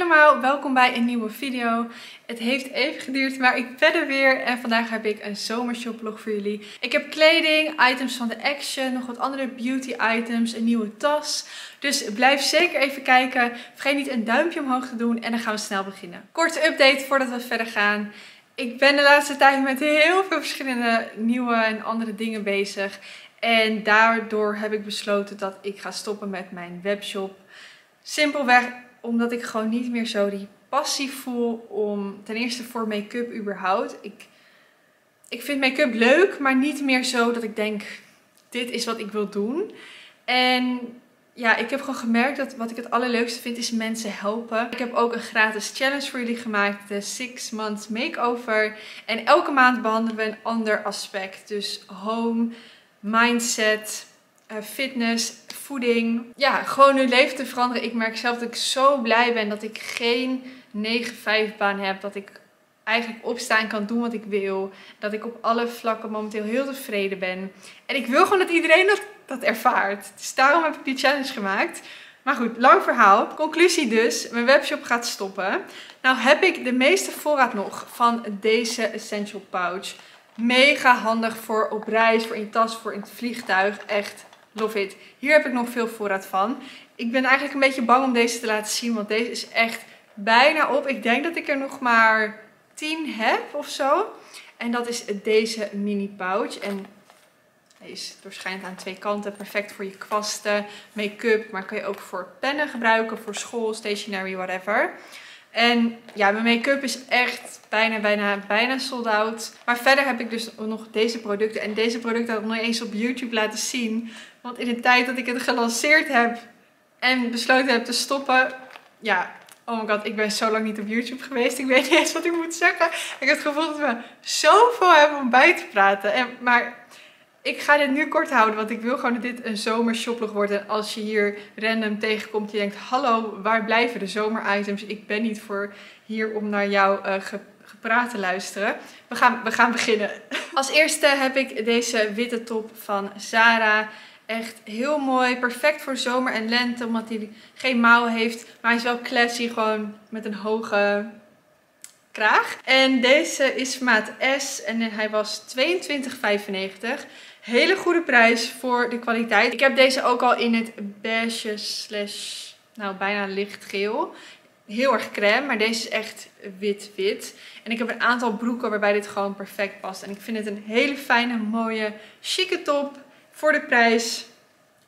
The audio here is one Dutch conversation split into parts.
allemaal, welkom bij een nieuwe video. Het heeft even geduurd, maar ik ben er weer en vandaag heb ik een zomershoplog voor jullie. Ik heb kleding, items van de Action, nog wat andere beauty items, een nieuwe tas. Dus blijf zeker even kijken, vergeet niet een duimpje omhoog te doen en dan gaan we snel beginnen. Korte update voordat we verder gaan. Ik ben de laatste tijd met heel veel verschillende nieuwe en andere dingen bezig. En daardoor heb ik besloten dat ik ga stoppen met mijn webshop. Simpelweg omdat ik gewoon niet meer zo die passie voel om ten eerste voor make-up überhaupt. Ik vind make-up leuk, maar niet meer zo dat ik denk, dit is wat ik wil doen. En ja, ik heb gewoon gemerkt dat wat ik het allerleukste vind is mensen helpen. Ik heb ook een gratis challenge voor jullie gemaakt, de 6 Months Makeover. En elke maand behandelen we een ander aspect. Dus home, mindset, fitness, voeding. Ja, gewoon hun leven te veranderen. Ik merk zelf dat ik zo blij ben dat ik geen 9-5 baan heb. Dat ik eigenlijk opstaan kan doen wat ik wil. Dat ik op alle vlakken momenteel heel tevreden ben. En ik wil gewoon dat iedereen dat ervaart. Dus daarom heb ik die challenge gemaakt. Maar goed, lang verhaal. Conclusie dus, mijn webshop gaat stoppen. Nou heb ik de meeste voorraad nog van deze Essential Pouch. Mega handig voor op reis, voor in je tas, voor in het vliegtuig. Echt love it. Hier heb ik nog veel voorraad van. Ik ben eigenlijk een beetje bang om deze te laten zien, want deze is echt bijna op. Ik denk dat ik er nog maar 10 heb of zo. En dat is deze mini pouch. En hij is doorschijnend aan twee kanten. Perfect voor je kwasten, make-up, maar kan je ook voor pennen gebruiken, voor school, stationery, whatever. En ja, mijn make-up is echt bijna sold out. Maar verder heb ik dus nog deze producten. En deze producten had ik nog niet eens op YouTube laten zien. Want in de tijd dat ik het gelanceerd heb en besloten heb te stoppen. Ja, oh my god, ik ben zo lang niet op YouTube geweest. Ik weet niet eens wat ik moet zeggen. Ik heb het gevoel dat we zoveel hebben om bij te praten. Maar ik ga dit nu kort houden, want ik wil gewoon dat dit een zomershoplog wordt. En als je hier random tegenkomt, je denkt, hallo, waar blijven de zomeritems? Ik ben niet voor hier om naar jou gepraat te luisteren. We gaan beginnen. Als eerste heb ik deze witte top van Zara. Echt heel mooi, perfect voor zomer en lente, omdat hij geen mouw heeft. Maar hij is wel classy, gewoon met een hoge kraag. En deze is maat S en hij was €22,95. Hele goede prijs voor de kwaliteit. Ik heb deze ook al in het beige slash, nou bijna lichtgeel. Heel erg crème, maar deze is echt wit. En ik heb een aantal broeken waarbij dit gewoon perfect past. En ik vind het een hele fijne, mooie, chique top voor de prijs.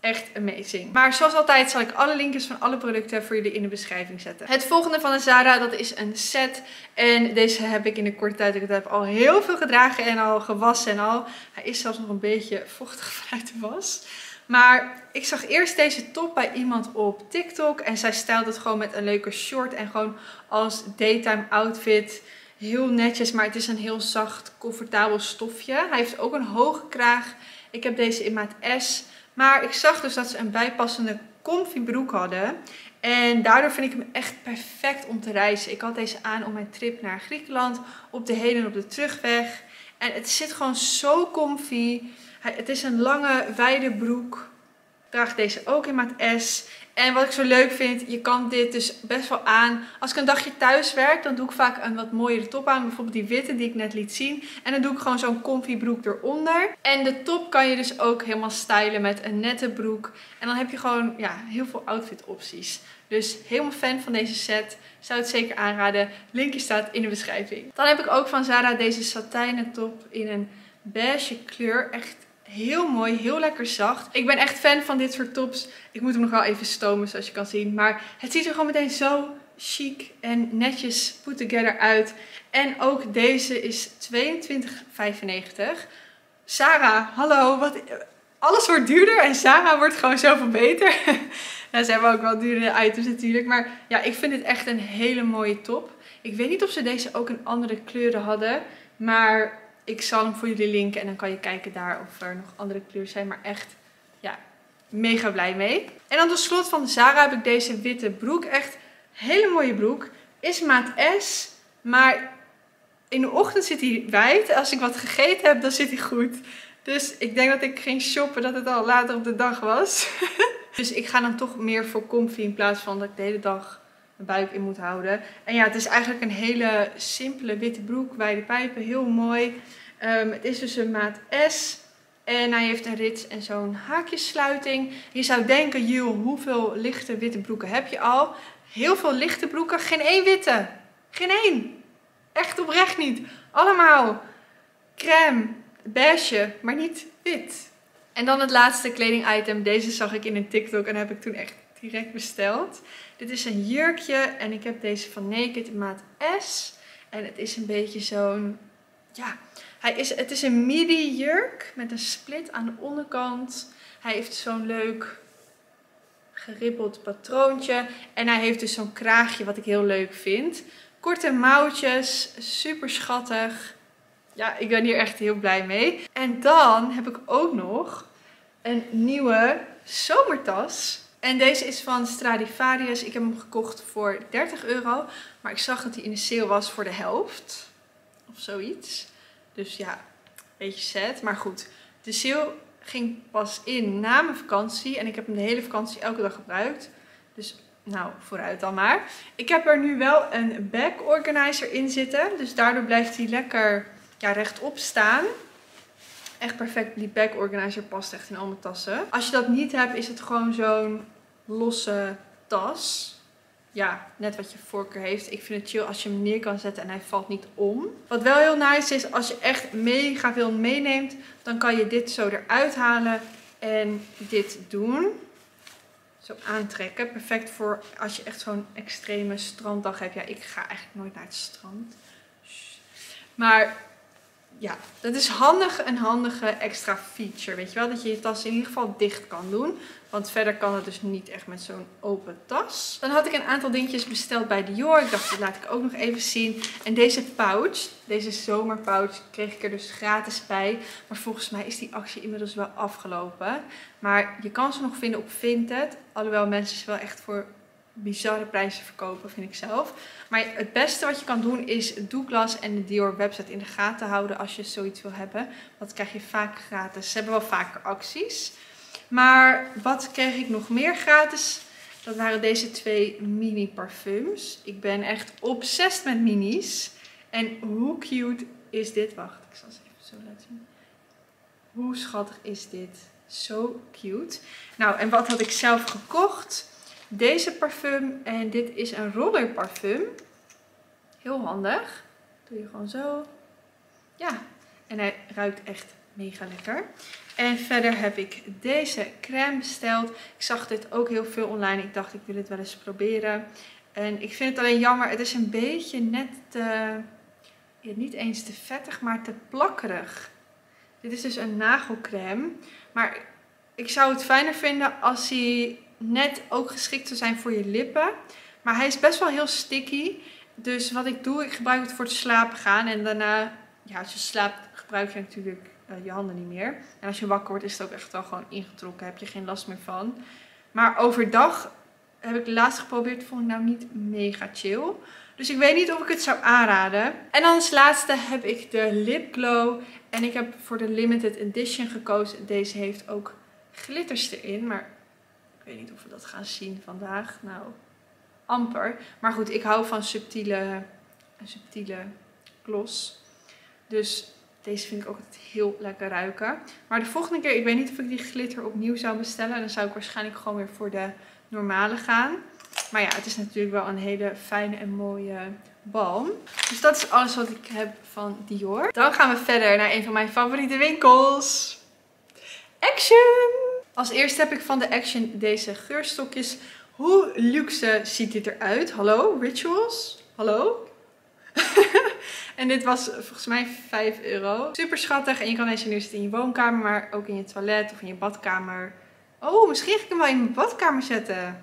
Echt amazing. Maar zoals altijd zal ik alle linkjes van alle producten voor jullie in de beschrijving zetten. Het volgende van de Zara, dat is een set. En deze heb ik in de korte tijd dat ik het heb al heel veel gedragen en al gewassen en al. Hij is zelfs nog een beetje vochtig vanuit de was. Maar ik zag eerst deze top bij iemand op TikTok. En zij stylde het gewoon met een leuke short en gewoon als daytime outfit. Heel netjes, maar het is een heel zacht, comfortabel stofje. Hij heeft ook een hoge kraag. Ik heb deze in maat S. Maar ik zag dus dat ze een bijpassende comfy broek hadden. En daardoor vind ik hem echt perfect om te reizen. Ik had deze aan op mijn trip naar Griekenland. Op de heen en op de terugweg. En het zit gewoon zo comfy. Het is een lange, wijde broek. Ik draag deze ook in maat S. En wat ik zo leuk vind, je kan dit dus best wel aan. Als ik een dagje thuis werk, dan doe ik vaak een wat mooiere top aan. Bijvoorbeeld die witte die ik net liet zien. En dan doe ik gewoon zo'n comfy broek eronder. En de top kan je dus ook helemaal stylen met een nette broek. En dan heb je gewoon ja, heel veel outfit opties. Dus helemaal fan van deze set. Zou het zeker aanraden. Linkje staat in de beschrijving. Dan heb ik ook van Zara deze satijnen top in een beige kleur. Echt heel mooi, heel lekker zacht. Ik ben echt fan van dit soort tops. Ik moet hem nog wel even stomen zoals je kan zien. Maar het ziet er gewoon meteen zo chic en netjes put together uit. En ook deze is €22,95. Zara, hallo. Wat? Alles wordt duurder en Zara wordt gewoon zoveel beter. Nou, ze hebben ook wel duurdere items natuurlijk. Maar ja, ik vind dit echt een hele mooie top. Ik weet niet of ze deze ook in andere kleuren hadden. Maar ik zal hem voor jullie linken en dan kan je kijken daar of er nog andere kleuren zijn. Maar echt, ja, mega blij mee. En dan tot slot van Zara heb ik deze witte broek. Echt hele mooie broek. Is maat S, maar in de ochtend zit hij wijd. Als ik wat gegeten heb, dan zit hij goed. Dus ik denk dat ik ging shoppen dat het al later op de dag was. Dus ik ga dan toch meer voor comfy in plaats van dat ik de hele dag mijn buik in moet houden. En ja, het is eigenlijk een hele simpele witte broek, wijde pijpen, heel mooi. Het is dus een maat S. En hij heeft een rits en zo'n haakjessluiting. Je zou denken, joh, hoeveel lichte witte broeken heb je al? Heel veel lichte broeken, geen één witte. Geen één. Echt oprecht niet. Allemaal crème, beige, maar niet wit. En dan het laatste kledingitem. Deze zag ik in een TikTok en heb ik toen echt direct besteld. Dit is een jurkje en ik heb deze van Naked in maat S. En het is een beetje zo'n... ja... Het is een midi jurk met een split aan de onderkant. Hij heeft zo'n leuk gerippeld patroontje. En hij heeft dus zo'n kraagje wat ik heel leuk vind. Korte mouwtjes, super schattig. Ja, ik ben hier echt heel blij mee. En dan heb ik ook nog een nieuwe zomertas. En deze is van Stradivarius. Ik heb hem gekocht voor €30. Maar ik zag dat hij in de sale was voor de helft. Of zoiets. Dus ja, een beetje sad. Maar goed, de sale ging pas in na mijn vakantie. En ik heb hem de hele vakantie elke dag gebruikt. Dus nou, vooruit dan maar. Ik heb er nu wel een bag organizer in zitten. Dus daardoor blijft hij lekker ja, rechtop staan. Echt perfect. Die bag organizer past echt in al mijn tassen. Als je dat niet hebt, is het gewoon zo'n losse tas. Ja, net wat je voorkeur heeft. Ik vind het chill als je hem neer kan zetten en hij valt niet om. Wat wel heel nice is, als je echt mega veel meeneemt, dan kan je dit zo eruit halen en dit doen. Zo aantrekken. Perfect voor als je echt zo'n extreme stranddag hebt. Ja, ik ga eigenlijk nooit naar het strand. Maar ja, dat is handig, een handige extra feature. Weet je wel, dat je je tas in ieder geval dicht kan doen. Want verder kan het dus niet echt met zo'n open tas. Dan had ik een aantal dingetjes besteld bij Dior. Ik dacht, dat laat ik ook nog even zien. En deze pouch, deze zomerpouch, kreeg ik er dus gratis bij. Maar volgens mij is die actie inmiddels wel afgelopen. Maar je kan ze nog vinden op Vinted. Alhoewel mensen ze wel echt voor bizarre prijzen verkopen, vind ik zelf. Maar het beste wat je kan doen is Douglas en de Dior website in de gaten houden als je zoiets wil hebben. Dat krijg je vaak gratis. Ze hebben wel vaker acties. Maar wat kreeg ik nog meer gratis? Dat waren deze twee mini parfums. Ik ben echt obsessed met minis. En hoe cute is dit? Wacht, ik zal ze even zo laten zien. Hoe schattig is dit? Zo cute. Nou, en wat had ik zelf gekocht? Deze parfum. En dit is een rollerparfum. Heel handig. Doe je gewoon zo. Ja. En hij ruikt echt mega lekker. En verder heb ik deze crème besteld. Ik zag dit ook heel veel online. Ik dacht, ik wil het wel eens proberen. En ik vind het alleen jammer. Het is een beetje net te... ja, niet eens te vettig, maar te plakkerig. Dit is dus een nagelcrème. Maar ik zou het fijner vinden als hij net ook geschikt zou zijn voor je lippen. Maar hij is best wel heel sticky. Dus wat ik doe, ik gebruik het voor het slapen gaan. En daarna, ja, als je slaapt, gebruik je natuurlijk je handen niet meer. En als je wakker wordt, is het ook echt wel gewoon ingetrokken. Heb je geen last meer van. Maar overdag heb ik laatst geprobeerd. Vond ik nou niet mega chill. Dus ik weet niet of ik het zou aanraden. En dan als laatste heb ik de Lip Glow. En ik heb voor de Limited Edition gekozen. Deze heeft ook glitters erin. Maar ik weet niet of we dat gaan zien vandaag. Nou, amper. Maar goed, ik hou van subtiele gloss. Dus deze vind ik ook altijd heel lekker ruiken. Maar de volgende keer, ik weet niet of ik die glitter opnieuw zou bestellen. Dan zou ik waarschijnlijk gewoon weer voor de normale gaan. Maar ja, het is natuurlijk wel een hele fijne en mooie balm. Dus dat is alles wat ik heb van Dior. Dan gaan we verder naar een van mijn favoriete winkels. Action! Als eerste heb ik van de Action deze geurstokjes. Hoe luxe ziet dit eruit? Hallo, Rituals? Hallo? En dit was volgens mij €5. Super schattig. En je kan deze nu zitten in je woonkamer, maar ook in je toilet of in je badkamer. Oh, misschien ga ik hem wel in mijn badkamer zetten.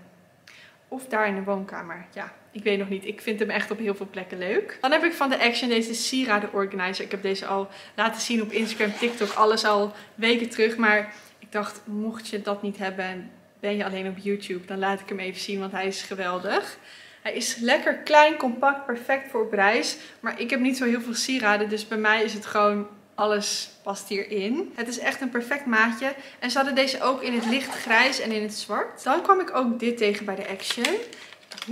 Of daar in de woonkamer. Ja, ik weet nog niet. Ik vind hem echt op heel veel plekken leuk. Dan heb ik van de Action deze sieraden organizer. Ik heb deze al laten zien op Instagram, TikTok. Alles al weken terug, maar... ik dacht, mocht je dat niet hebben en ben je alleen op YouTube, dan laat ik hem even zien, want hij is geweldig. Hij is lekker klein, compact, perfect voor op reis. Maar ik heb niet zo heel veel sieraden, dus bij mij is het gewoon, alles past hierin. Het is echt een perfect maatje. En ze hadden deze ook in het lichtgrijs en in het zwart. Dan kwam ik ook dit tegen bij de Action.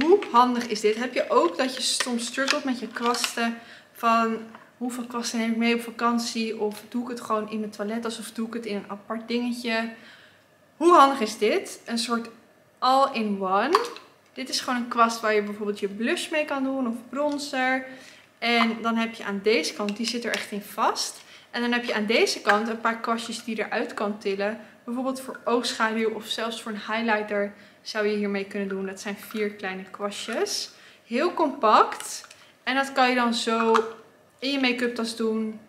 Hoe handig is dit? Heb je ook dat je soms struggelt met je kwasten? Van hoeveel kwasten neem ik mee op vakantie? Of doe ik het gewoon in mijn toilet? Alsof doe ik het in een apart dingetje? Hoe handig is dit? Een soort all-in-one. Dit is gewoon een kwast waar je bijvoorbeeld je blush mee kan doen. Of bronzer. En dan heb je aan deze kant, die zit er echt in vast. En dan heb je aan deze kant een paar kwastjes die je eruit kan tillen. Bijvoorbeeld voor oogschaduw of zelfs voor een highlighter zou je hiermee kunnen doen. Dat zijn 4 kleine kwastjes. Heel compact. En dat kan je dan zo in je make-up tas doen.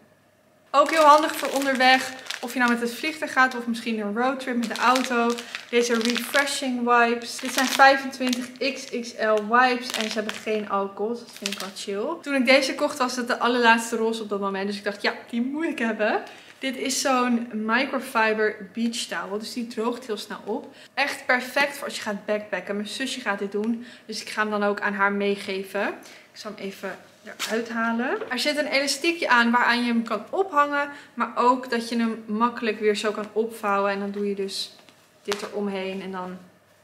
Ook heel handig voor onderweg. Of je nou met het vliegtuig gaat of misschien een roadtrip met de auto. Deze refreshing wipes. Dit zijn 25 XXL wipes. En ze hebben geen alcohol. Dus dat vind ik wel chill. Toen ik deze kocht was het de allerlaatste roze op dat moment. Dus ik dacht ja, die moet ik hebben. Dit is zo'n microfiber beach towel. Dus die droogt heel snel op. Echt perfect voor als je gaat backpacken. Mijn zusje gaat dit doen. Dus ik ga hem dan ook aan haar meegeven. Ik zal hem even eruit halen. Er zit een elastiekje aan waaraan je hem kan ophangen. Maar ook dat je hem makkelijk weer zo kan opvouwen. En dan doe je dus dit eromheen. En dan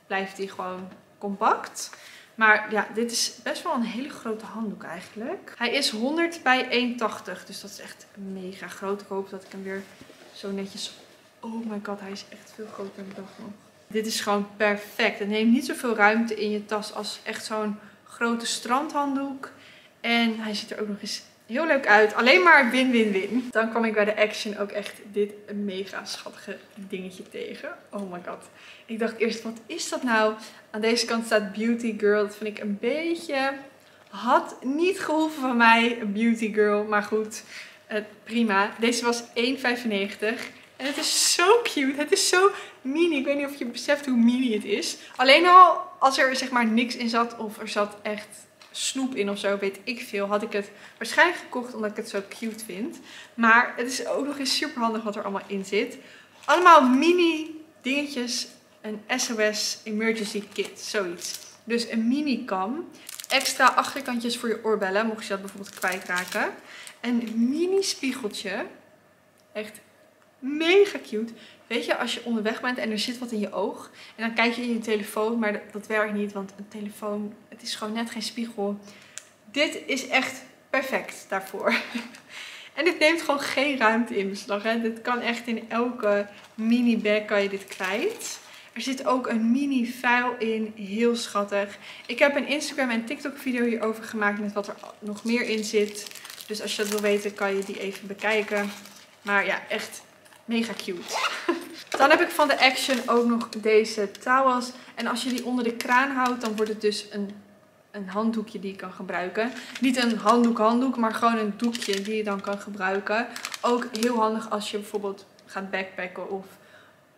blijft hij gewoon compact. Maar ja, dit is best wel een hele grote handdoek eigenlijk. Hij is 100 bij 180. Dus dat is echt mega groot. Ik hoop dat ik hem weer zo netjes... Oh my god, hij is echt veel groter dan ik dacht nog. Dit is gewoon perfect. Het neemt niet zoveel ruimte in je tas als echt zo'n grote strandhanddoek. En hij ziet er ook nog eens heel leuk uit. Alleen maar win-win-win. Dan kwam ik bij de Action ook echt dit mega schattige dingetje tegen. Oh my god. Ik dacht eerst, wat is dat nou? Aan deze kant staat Beauty Girl. Dat vind ik een beetje... Had niet gehoeven van mij, Beauty Girl. Maar goed, prima. Deze was 1,95. En het is zo cute. Het is zo mini. Ik weet niet of je beseft hoe mini het is. Alleen al als er zeg maar niks in zat of er zat echt... snoep in of zo, weet ik veel, had ik het waarschijnlijk gekocht omdat ik het zo cute vind. Maar het is ook nog eens super handig wat er allemaal in zit. Allemaal mini dingetjes, een SOS emergency kit, zoiets. Dus een mini kam, extra achterkantjes voor je oorbellen, mocht je dat bijvoorbeeld kwijtraken. Een mini spiegeltje, echt mega cute. Weet je, als je onderweg bent en er zit wat in je oog. En dan kijk je in je telefoon, maar dat werkt niet. Want een telefoon, het is gewoon net geen spiegel. Dit is echt perfect daarvoor. En dit neemt gewoon geen ruimte in beslag. Hè? Dit kan echt in elke mini bag kan je dit kwijt. Er zit ook een mini vuil in. Heel schattig. Ik heb een Instagram en TikTok video hierover gemaakt met wat er nog meer in zit. Dus als je dat wil weten, kan je die even bekijken. Maar ja, echt... mega cute. Dan heb ik van de Action ook nog deze towels. En als je die onder de kraan houdt, dan wordt het dus een handdoekje die je kan gebruiken. Niet een handdoek, maar gewoon een doekje die je dan kan gebruiken. Ook heel handig als je bijvoorbeeld gaat backpacken of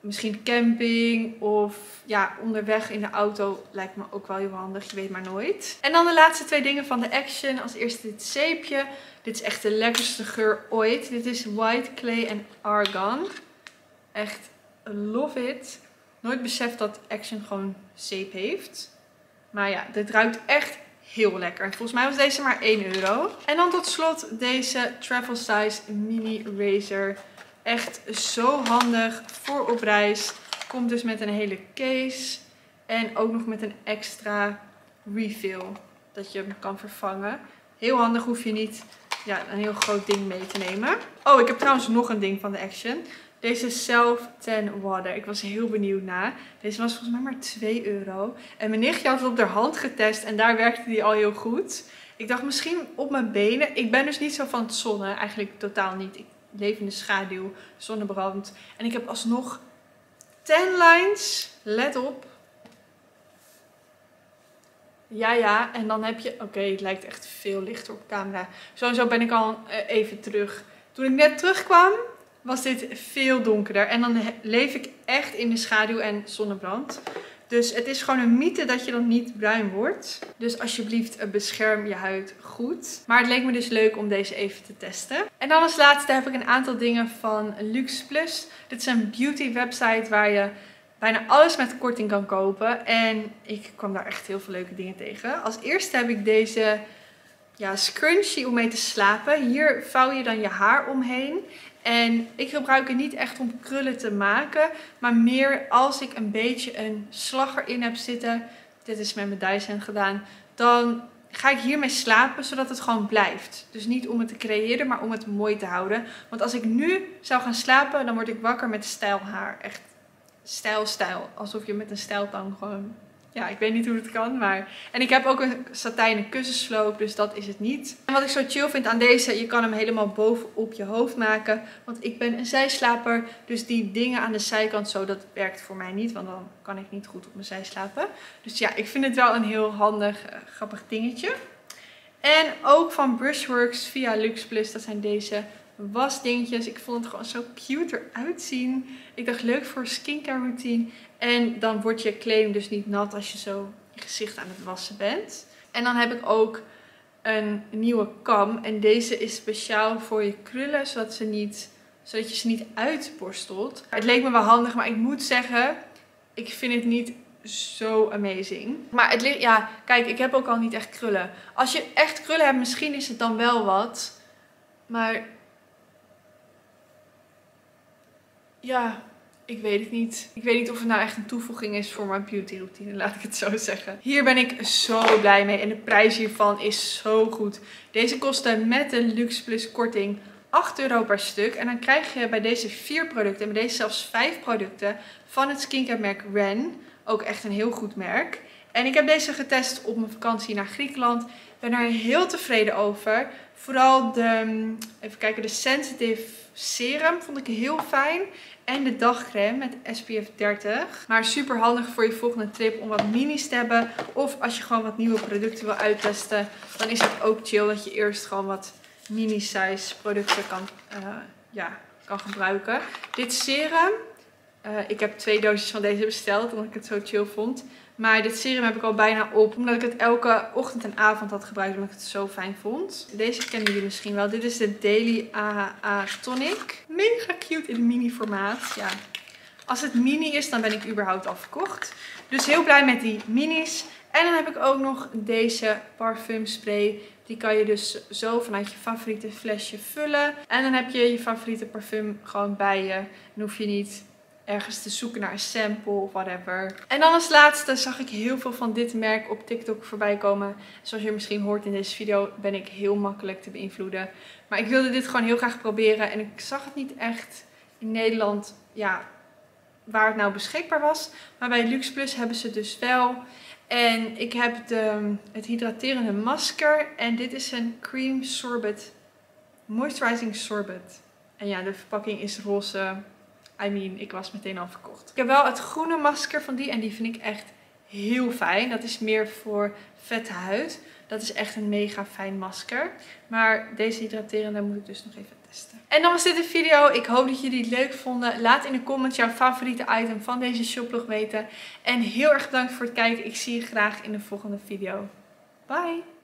misschien camping. Of ja, onderweg in de auto lijkt me ook wel heel handig. Je weet maar nooit. En dan de laatste 2 dingen van de Action. Als eerste dit zeepje. Dit is echt de lekkerste geur ooit. Dit is White Clay en Argan. Echt love it. Nooit beseft dat Action gewoon zeep heeft. Maar ja, dit ruikt echt heel lekker. Volgens mij was deze maar €1. En dan tot slot deze Travel Size Mini Razor. Echt zo handig voor op reis. Komt dus met een hele case. En ook nog met een extra refill. Dat je hem kan vervangen. Heel handig, hoef je niet ja, een heel groot ding mee te nemen. Oh, ik heb trouwens nog een ding van de Action. Deze self-tan water. Ik was heel benieuwd naar. Deze was volgens mij maar €2. En mijn nichtje had het op haar hand getest. En daar werkte die al heel goed. Ik dacht misschien op mijn benen. Ik ben dus niet zo van het zonnen. Eigenlijk totaal niet. Ik leef in de schaduw. Zonnebrand. En ik heb alsnog tan lines. Let op. Ja, en dan heb je... Oké, het lijkt echt veel lichter op camera. Sowieso ben ik al even terug. Toen ik net terugkwam, was dit veel donkerder. En dan leef ik echt in de schaduw en zonnebrand. Dus het is gewoon een mythe dat je dan niet bruin wordt. Dus alsjeblieft, bescherm je huid goed. Maar het leek me dus leuk om deze even te testen. En dan als laatste heb ik een aantal dingen van Luxplus. Dit is een beauty website waar je... bijna alles met korting kan kopen. En ik kwam daar echt heel veel leuke dingen tegen. Als eerste heb ik deze scrunchie om mee te slapen. Hier vouw je dan je haar omheen. En ik gebruik het niet echt om krullen te maken. Maar meer als ik een beetje een slag erin heb zitten. dit is met mijn Dyson gedaan, dan ga ik hiermee slapen zodat het gewoon blijft. Dus niet om het te creëren, maar om het mooi te houden. Want als ik nu zou gaan slapen, dan word ik wakker met stijl haar. Echt stijl, stijl. Alsof je met een stijltang gewoon... Ja, ik weet niet hoe het kan, maar... En ik heb ook een satijnen kussensloop, dus dat is het niet. En wat ik zo chill vind aan deze, je kan hem helemaal bovenop je hoofd maken. Want ik ben een zijslaper, dus die dingen aan de zijkant zo, dat werkt voor mij niet. Want dan kan ik niet goed op mijn zij slapen. Dus ja, ik vind het wel een heel handig, grappig dingetje. En ook van Brushworks via Luxplus, dat zijn deze wasdingetjes. Ik vond het gewoon zo cute eruit zien. Ik dacht, leuk voor skincare routine. En dan wordt je claim dus niet nat als je zo je gezicht aan het wassen bent. En dan heb ik ook een nieuwe kam. En deze is speciaal voor je krullen, zodat je ze niet uitborstelt. Het leek me wel handig, maar ik moet zeggen, ik vind het niet zo amazing. Maar het leek, ja, kijk, ik heb ook al niet echt krullen. Als je echt krullen hebt, misschien is het dan wel wat. Maar ja, ik weet het niet. Ik weet niet of het nou echt een toevoeging is voor mijn beauty routine, laat ik het zo zeggen. Hier ben ik zo blij mee en de prijs hiervan is zo goed. Deze kostte met de Luxplus korting €8 per stuk. En dan krijg je bij deze 4 producten, en bij deze zelfs 5 producten van het skincare merk Ren. Ook echt een heel goed merk. En ik heb deze getest op mijn vakantie naar Griekenland. Ik ben er heel tevreden over. Vooral de, even kijken, de Sensitive Serum vond ik heel fijn. En de dagcreme met SPF 30. Maar super handig voor je volgende trip om wat minis te hebben. Of als je gewoon wat nieuwe producten wil uittesten. Dan is het ook chill dat je eerst gewoon wat mini-size producten kan gebruiken. Dit serum. Ik heb 2 doosjes van deze besteld omdat ik het zo chill vond. Maar dit serum heb ik al bijna op. Omdat ik het elke ochtend en avond had gebruikt. Omdat ik het zo fijn vond. Deze kennen jullie misschien wel. Dit is de Daily AHA Tonic. Mega cute in mini formaat. Ja. Als het mini is dan ben ik überhaupt al verkocht. Dus heel blij met die minis. En dan heb ik ook nog deze parfumspray. Die kan je dus zo vanuit je favoriete flesje vullen. En dan heb je favoriete parfum gewoon bij je. En hoef je niet ergens te zoeken naar een sample of whatever. En dan als laatste zag ik heel veel van dit merk op TikTok voorbij komen. Zoals je misschien hoort in deze video ben ik heel makkelijk te beïnvloeden. Maar ik wilde dit gewoon heel graag proberen. En ik zag het niet echt in Nederland, ja, waar het nou beschikbaar was. Maar bij Luxplus hebben ze het dus wel. En ik heb het hydraterende masker. En dit is een cream sorbet. Moisturizing sorbet. En ja, de verpakking is roze. I mean, ik was meteen al verkocht. Ik heb wel het groene masker van die. En die vind ik echt heel fijn. Dat is meer voor vette huid. Dat is echt een mega fijn masker. Maar deze hydraterende moet ik dus nog even testen. En dan was dit de video. Ik hoop dat jullie het leuk vonden. Laat in de comments jouw favoriete item van deze shoplog weten. En heel erg bedankt voor het kijken. Ik zie je graag in de volgende video. Bye!